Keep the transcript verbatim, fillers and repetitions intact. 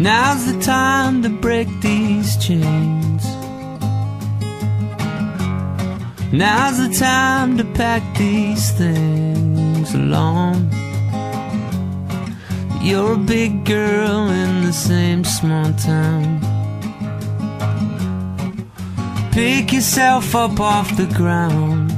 Now's the time to break these chains. Now's the time to pack these things along. You're a big girl in the same small town. Pick yourself up off the ground.